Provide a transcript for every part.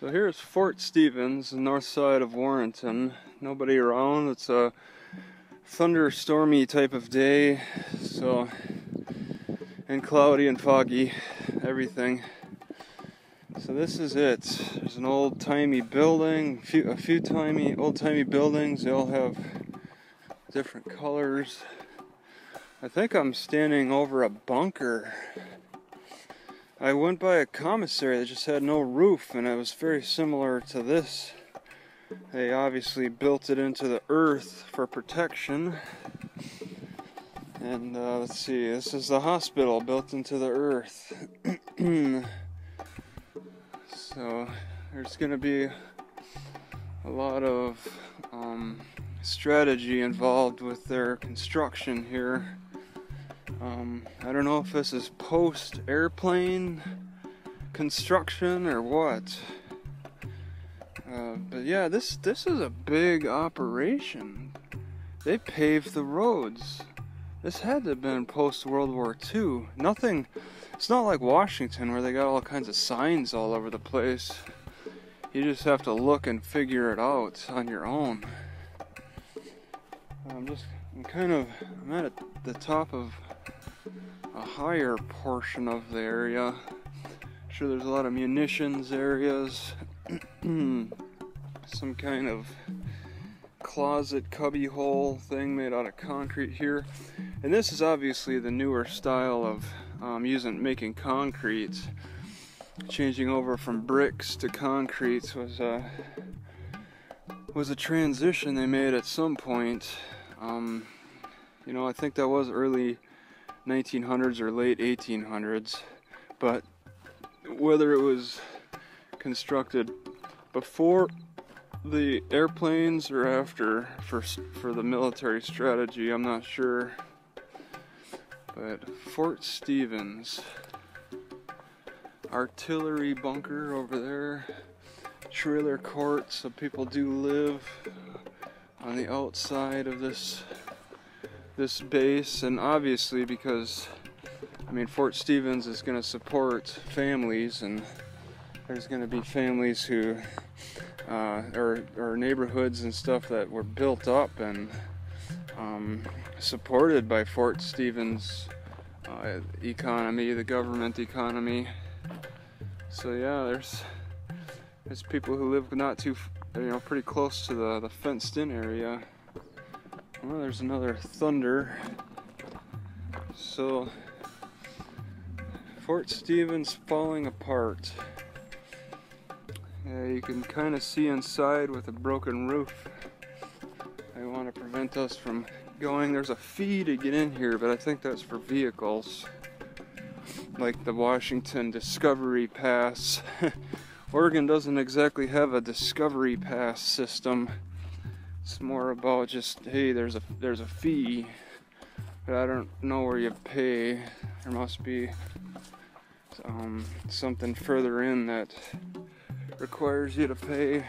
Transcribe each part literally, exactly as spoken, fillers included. So here's Fort Stevens, the north side of Warrenton. Nobody around. It's a thunderstormy type of day, so, and cloudy and foggy, everything. So this is it. There's an old-timey building, few, a few timey, old-timey buildings. They all have different colors. I think I'm standing over a bunker. I went by a commissary that just had no roof, and it was very similar to this. They obviously built it into the earth for protection. And uh, let's see, this is the hospital built into the earth. So there's going to be a lot of um, strategy involved with their construction here. Um, I don't know if this is post-airplane construction or what. Uh, but yeah, this, this is a big operation. They paved the roads. This had to have been post-World War Two. Nothing, it's not like Washington where they got all kinds of signs all over the place. You just have to look and figure it out on your own. I'm just, I'm kind of, I'm at the top of a higher portion of the area. I'm sure there's a lot of munitions areas, some kind of closet cubby hole thing made out of concrete here. And this is obviously the newer style of um, using making concrete. Changing over from bricks to concrete was a was a transition they made at some point. Um, you know, I think that was early nineteen hundreds or late eighteen hundreds, but whether it was constructed before the airplanes or after for for the military strategy, I'm not sure. But Fort Stevens, artillery bunker over there, trailer court, so people do live on the outside of this this base. And obviously, because I mean, Fort Stevens is going to support families, and there's going to be families who uh, or, or neighborhoods and stuff that were built up and um, supported by Fort Stevens uh, economy, the government economy. So yeah, there's there's people who live not too, you know, pretty close to the, the fenced-in area. Well, there's another thunder. So Fort Stevens falling apart. Yeah, you can kind of see inside with a broken roof. They want to prevent us from going. There's a fee to get in here, but I think that's for vehicles. Like the Washington Discovery Pass. Oregon doesn't exactly have a Discovery Pass system. It's more about just, hey, there's a, there's a fee. But I don't know where you pay. There must be um, something further in that requires you to pay.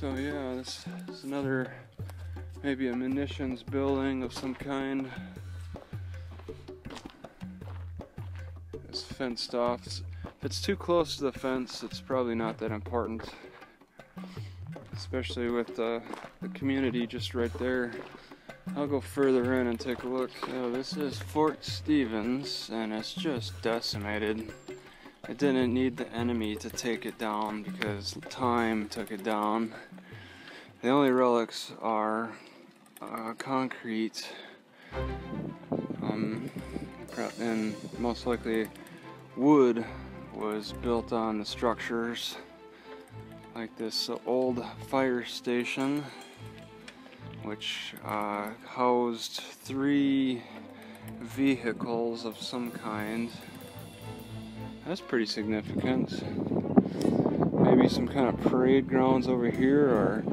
So yeah, this is another, maybe a munitions building of some kind. It's fenced off. If it's too close to the fence, it's probably not that important, especially with uh, the community just right there. I'll go further in and take a look. So this is Fort Stevens, and it's just decimated. It didn't need the enemy to take it down because time took it down. The only relics are uh, concrete, um, and most likely wood was built on the structures, like this old fire station, which uh, housed three vehicles of some kind. That's pretty significant. Maybe some kind of parade grounds over here, or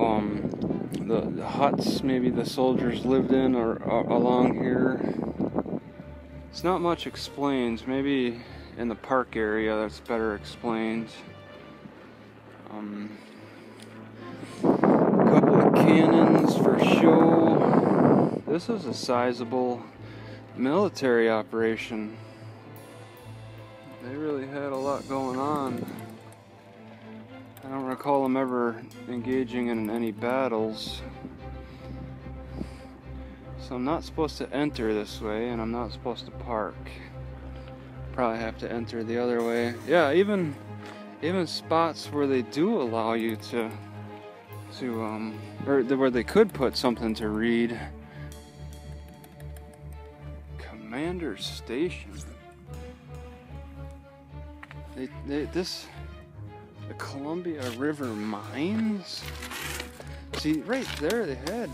um, the, the huts maybe the soldiers lived in or, or along here. It's not much explained. Maybe in the park area that's better explained. Um, a couple of cannons for show. This is a sizable military operation. They really lot going on. I don't recall him ever engaging in any battles. So I'm not supposed to enter this way, and I'm not supposed to park. Probably have to enter the other way. Yeah, even even spots where they do allow you to to um or where they could put something to read. Commander Station. They, they this the Columbia River mines. See, right there they had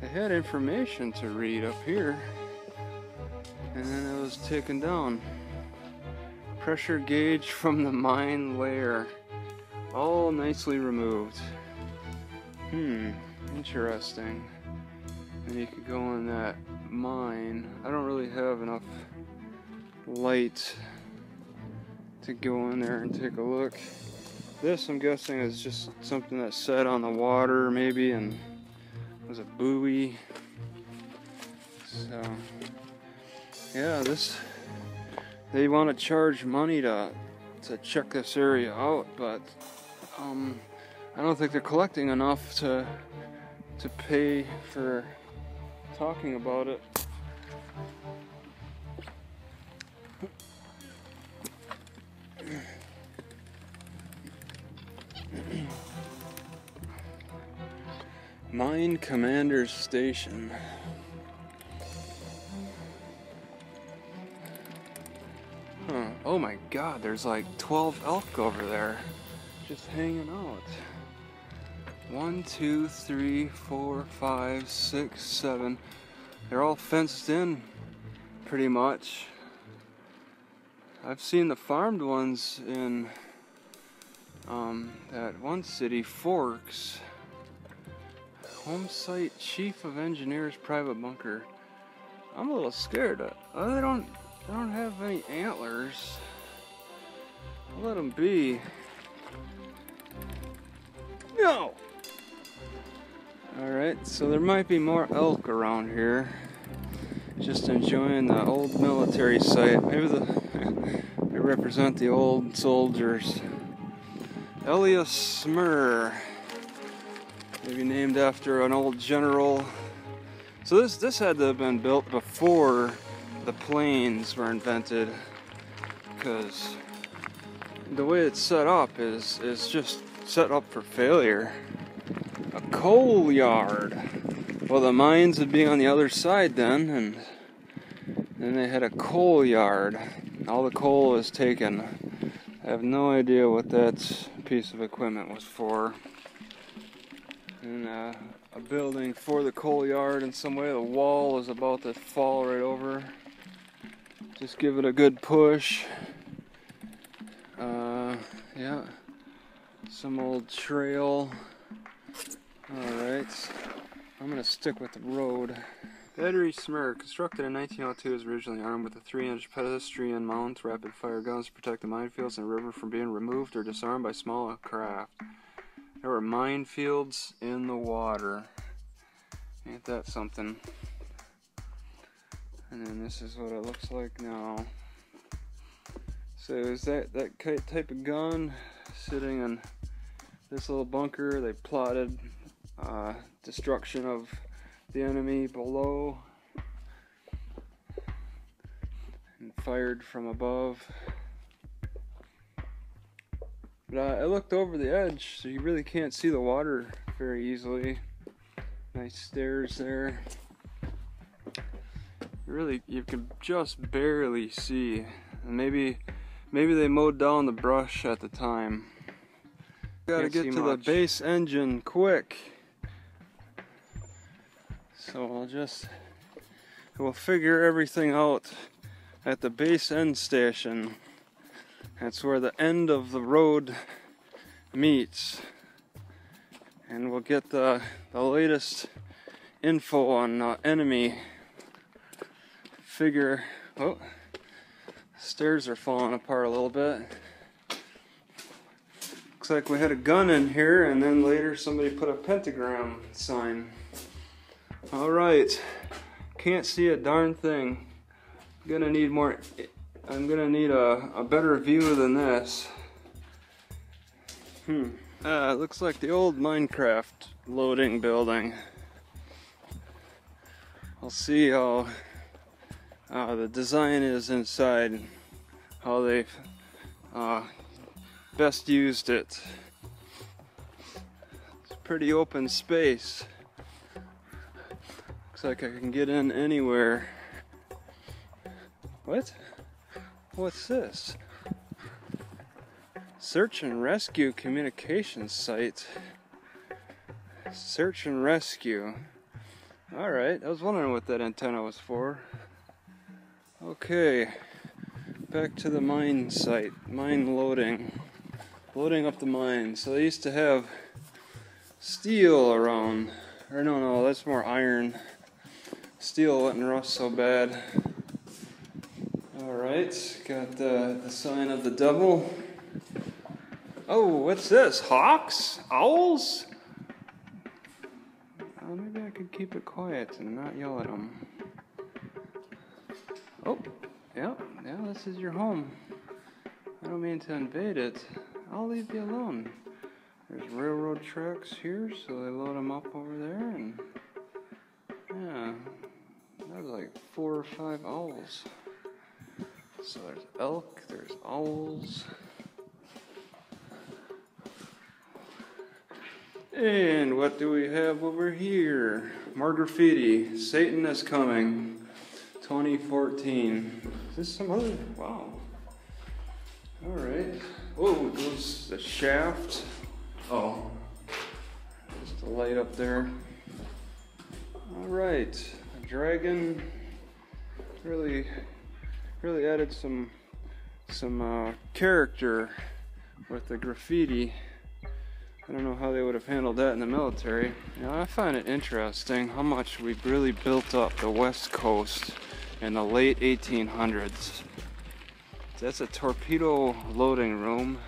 they had information to read up here. And then it was taken down. Pressure gauge from the mine layer. All nicely removed. Hmm, interesting. And you could go in that mine. I don't really have enough light to go in there and take a look. This, I'm guessing, is just something that set on the water, maybe, and it was a buoy. So... yeah, this, they want to charge money to to check this area out, but um, I don't think they're collecting enough to to pay for talking about it. Mine Commander Station. Oh my god, there's like twelve elk over there, just hanging out. One, two, three, four, five, six, seven. They're all fenced in, pretty much. I've seen the farmed ones in um, that one city, Forks. Home site, Chief of Engineers, private bunker. I'm a little scared. Uh, they don't. I don't have any antlers. I'll let them be. No! Alright, so there might be more elk around here. Just enjoying the old military site. Maybe the, they represent the old soldiers. Elias Smur. Maybe named after an old general. So this, this had to have been built before the planes were invented, because the way it's set up is is just set up for failure. A coal yard. Well, the mines would be on the other side then, and then they had a coal yard. All the coal was taken. I have no idea what that piece of equipment was for. And uh, a building for the coal yard in some way. The wall is about to fall right over. Just give it a good push. Uh, yeah. Some old trail. Alright. I'm going to stick with the road. Battery Smur, constructed in nineteen oh two, is originally armed with a three inch pedestrian mount, rapid-fire guns to protect the minefields and the river from being removed or disarmed by small craft. There were minefields in the water. Ain't that something? And then this is what it looks like now. So is that that type of gun sitting in this little bunker? They plotted uh, destruction of the enemy below and fired from above. But uh, I looked over the edge, so you really can't see the water very easily. Nice stairs there. Really, you can just barely see. And maybe, maybe they mowed down the brush at the time. Gotta get to the base engine quick. So I'll just, we'll figure everything out at the base end station. That's where the end of the road meets. And we'll get the, the latest info on uh, enemy. Figure, oh, stairs are falling apart a little bit. Looks like we had a gun in here, and then later somebody put a pentagram sign. All right, can't see a darn thing. Gonna need more I'm gonna need a, a better view than this. Hmm. Uh, looks like the old Minecraft loading building. I'll see how uh, the design is inside, how they've uh, best used it. It's a pretty open space. Looks like I can get in anywhere. What? What's this? Search and rescue communication site. Search and rescue. Alright, I was wondering what that antenna was for. Okay, back to the mine site. Mine loading. Loading up the mine. So they used to have steel around. Or no, no, that's more iron. Steel wouldn't rust so bad. Alright, got the, the sign of the devil. Oh, what's this? Hawks? Owls? Oh, maybe I could keep it quiet and not yell at them. Oh, yeah, yeah, this is your home. I don't mean to invade it. I'll leave you alone. There's railroad tracks here, so they load them up over there, and yeah, there's like four or five owls. So there's elk, there's owls. And what do we have over here? More graffiti. Satan is coming. twenty fourteen. Is this some other? Wow. Alright. Oh, goes the shaft. Oh. Just a light up there. Alright. A dragon. Really, really added some, some uh, character with the graffiti. I don't know how they would have handled that in the military. You know, I find it interesting how much we've really built up the West Coast in the late eighteen hundreds. That's a torpedo loading room.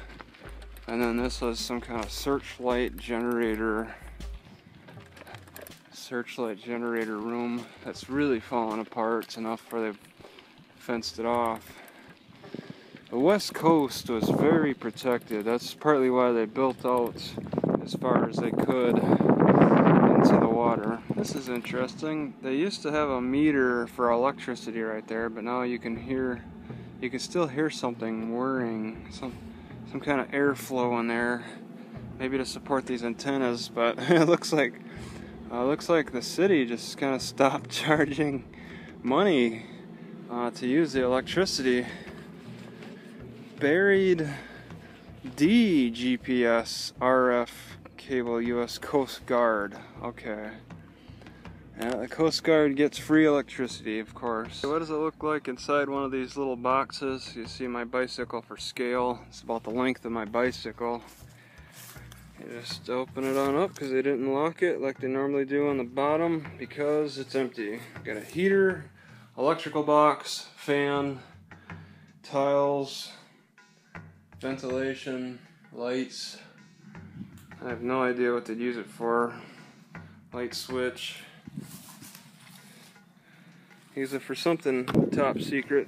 And then this was some kind of searchlight generator. Searchlight generator room that's really falling apart. It's enough where they fenced it off. The West Coast was very protected. That's partly why they built out as far as they could into the water. This is interesting. They used to have a meter for electricity right there, but now you can hear, you can still hear something whirring, some some kind of airflow in there, maybe to support these antennas. But it looks like uh, looks like the city just kind of stopped charging money uh, to use the electricity. Buried D G P S R F cable, U S Coast Guard. Okay. Yeah, the Coast Guard gets free electricity, of course. So what does it look like inside one of these little boxes? You see my bicycle for scale. It's about the length of my bicycle. You just open it on up because they didn't lock it like they normally do on the bottom because it's empty. Got a heater, electrical box, fan, tiles, ventilation, lights. I have no idea what they'd use it for. Light switch. Use it for something top secret.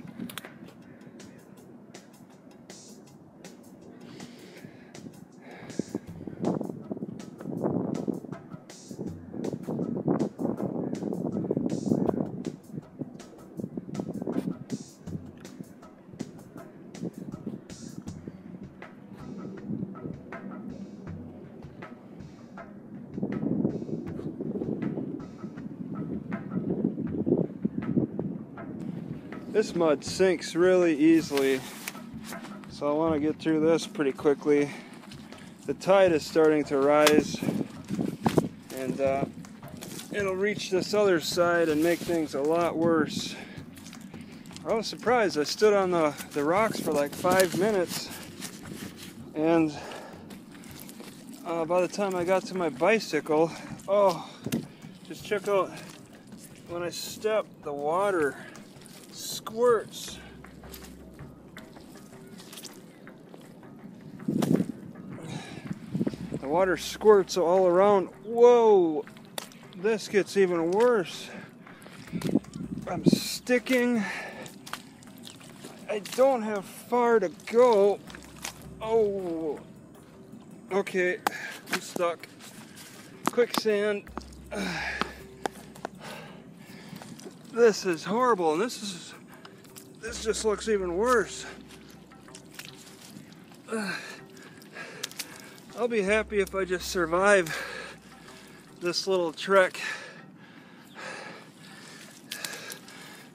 This mud sinks really easily, so I want to get through this pretty quickly. The tide is starting to rise, and uh, it'll reach this other side and make things a lot worse. I was surprised. I stood on the, the rocks for like five minutes, and uh, by the time I got to my bicycle, oh, just check out, when I step, the water squirts. The water squirts all around. Whoa! This gets even worse. I'm sticking. I don't have far to go. Oh, okay, I'm stuck. Quicksand. This is horrible, and this is, this just looks even worse. I'll be happy if I just survive this little trek.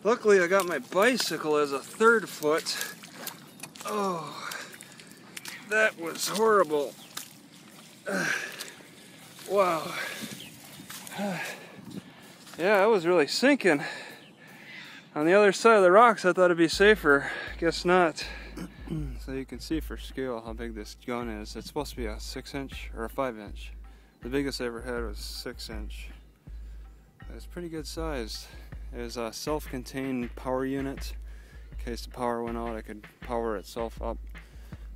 Luckily, I got my bicycle as a third foot. Oh, that was horrible. Uh, wow. Uh, yeah, I was really sinking. On the other side of the rocks, I thought it'd be safer. Guess not. So you can see for scale how big this gun is. It's supposed to be a six inch or a five inch. The biggest I ever had was six inch. It's pretty good sized. It was a self-contained power unit. In case the power went out, it could power itself up.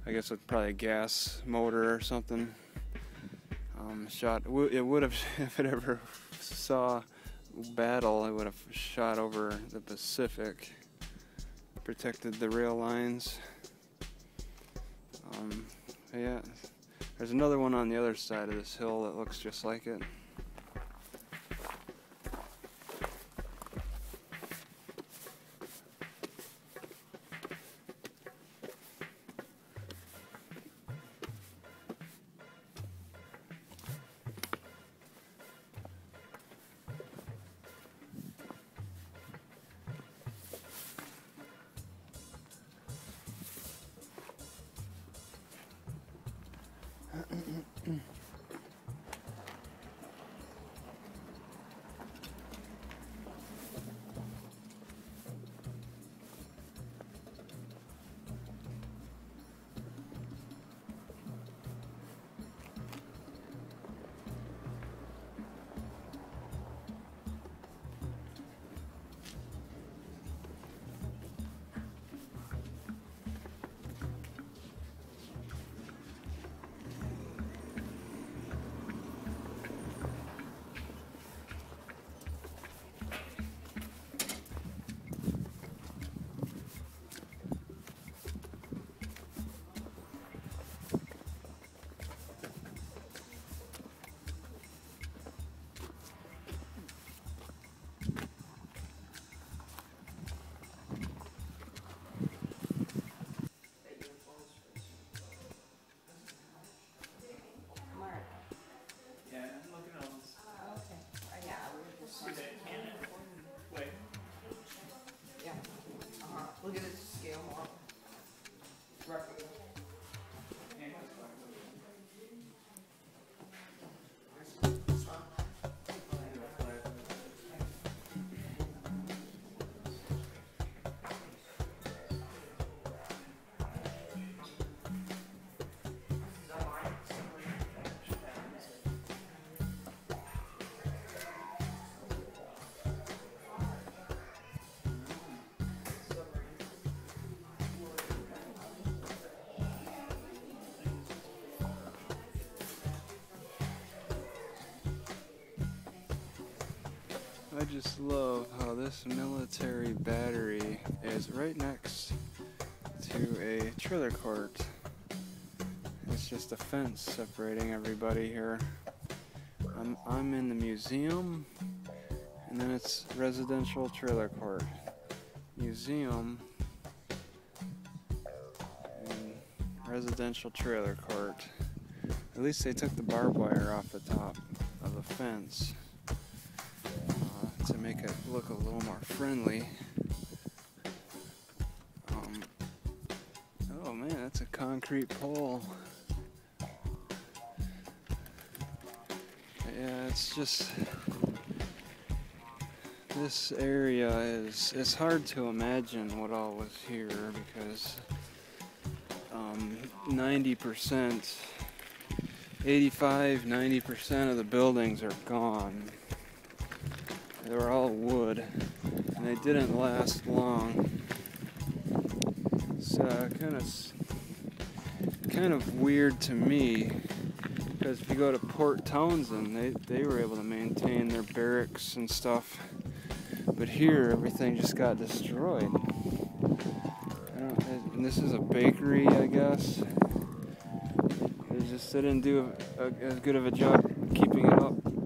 I guess with probably a gas motor or something. Um, shot. It would have, if it ever saw battle, it would have shot over the Pacific. Protected the rail lines. Um, yeah, there's another one on the other side of this hill that looks just like it. I just love how this military battery is right next to a trailer court. It's just a fence separating everybody here. I'm, I'm in the museum, and then it's residential trailer court. Museum, and residential trailer court. At least they took the barbed wire off the top of the fence to make it look a little more friendly. Um, oh man, that's a concrete pole. Yeah, it's just, this area is, it's hard to imagine what all was here because um, ninety percent, eighty-five, ninety percent of the buildings are gone. They were all wood, and they didn't last long. It's uh, kind of kind of weird to me, because if you go to Port Townsend, they, they were able to maintain their barracks and stuff, but here everything just got destroyed. I don't, And this is a bakery, I guess. They just didn't do a, a, as good of a job keeping it up.